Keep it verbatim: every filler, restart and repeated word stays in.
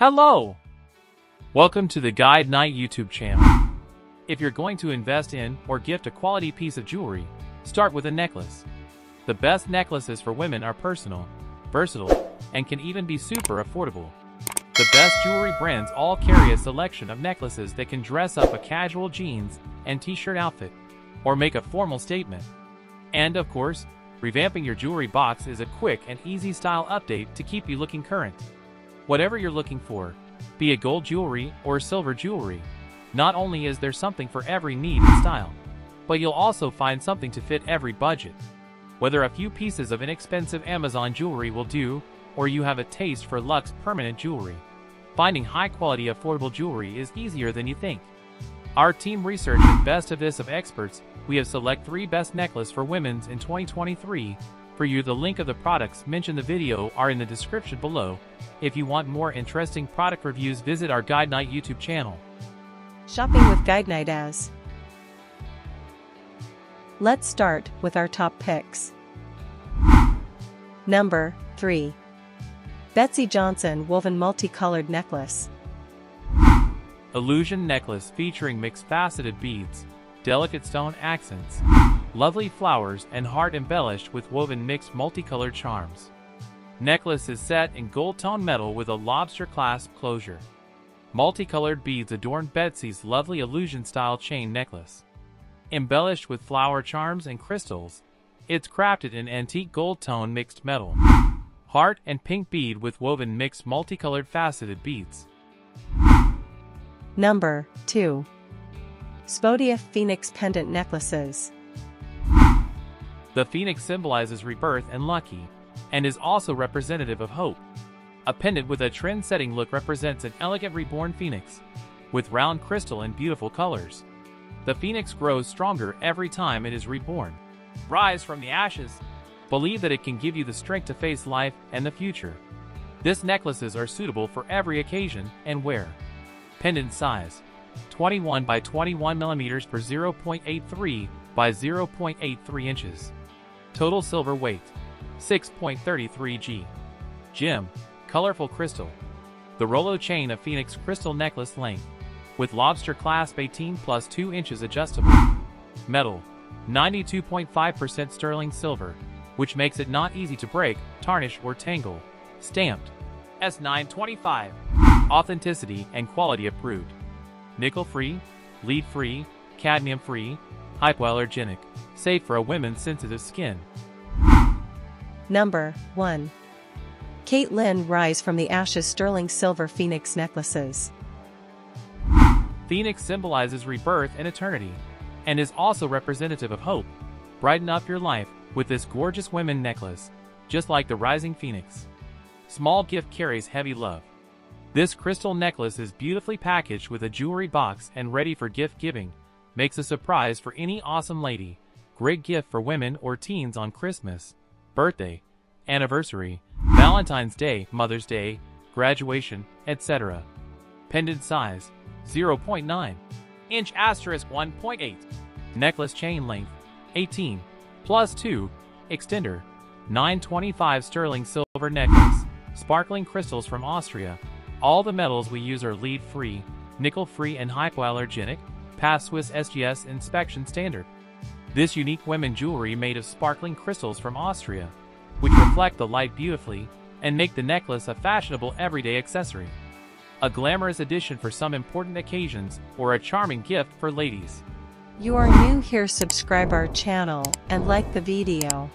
Hello! Welcome to the GuideKnight YouTube channel. If you're going to invest in or gift a quality piece of jewelry, start with a necklace. The best necklaces for women are personal, versatile, and can even be super affordable. The best jewelry brands all carry a selection of necklaces that can dress up a casual jeans and t-shirt outfit, or make a formal statement. And of course, revamping your jewelry box is a quick and easy style update to keep you looking current. Whatever you're looking for, be it gold jewelry or silver jewelry, not only is there something for every need and style, but you'll also find something to fit every budget. Whether a few pieces of inexpensive Amazon jewelry will do, or you have a taste for luxe permanent jewelry, finding high-quality affordable jewelry is easier than you think. Our team researched the best of this of experts. We have select three best necklaces for women's in twenty twenty-three. For you, the link of the products mentioned in the video are in the description below. If you want more interesting product reviews, visit our GuideKnight YouTube channel. Shopping with GuideKnight as. Let's start with our top picks. Number three. Betsey Johnson Woven Multicolored Necklace. Illusion necklace featuring mixed faceted beads, delicate stone accents, lovely flowers and heart embellished with woven mixed multicolored charms. Necklace is set in gold tone metal with a lobster clasp closure. Multicolored beads adorn Betsey's lovely illusion style chain necklace. Embellished with flower charms and crystals, it's crafted in antique gold tone mixed metal. Heart and pink bead with woven mixed multicolored faceted beads. Number two. SVODEA Phoenix Pendant Necklaces. The phoenix symbolizes rebirth and lucky, and is also representative of hope. A pendant with a trend-setting look represents an elegant reborn phoenix, with round crystal and beautiful colors. The phoenix grows stronger every time it is reborn. Rise from the ashes. Believe that it can give you the strength to face life and the future. These necklaces are suitable for every occasion and wear. Pendant size, twenty-one by twenty-one millimeters per zero point eight three by zero point eight three inches. Total silver weight, six point three three grams. Gem, colorful crystal. The Rollo chain of Phoenix crystal necklace length, with lobster clasp eighteen plus two inches adjustable. Metal, ninety-two point five percent sterling silver, which makes it not easy to break, tarnish, or tangle. Stamped, S nine twenty-five. Authenticity and quality approved. Nickel-free, lead-free, cadmium-free, hypoallergenic, safe for a woman's sensitive skin. Number one. Kate Lynn Rise from the Ashes Sterling Silver Phoenix Necklaces. Phoenix symbolizes rebirth and eternity, and is also representative of hope. Brighten up your life with this gorgeous women necklace, just like the rising phoenix. Small gift carries heavy love. This crystal necklace is beautifully packaged with a jewelry box and ready for gift giving. Makes a surprise for any awesome lady. Great gift for women or teens on Christmas, birthday, anniversary, Valentine's Day, Mother's Day, graduation, et cetera. Pendant size, zero point nine inch asterisk one point eight. Necklace chain length, eighteen plus two. Extender, nine twenty-five sterling silver necklace. Sparkling crystals from Austria. All the metals we use are lead-free, nickel-free, and hypoallergenic. Pass Swiss S G S inspection standard. This unique women jewelry made of sparkling crystals from Austria, which reflect the light beautifully and make the necklace a fashionable everyday accessory. A glamorous addition for some important occasions or a charming gift for ladies. You are new here, subscribe our channel and like the video.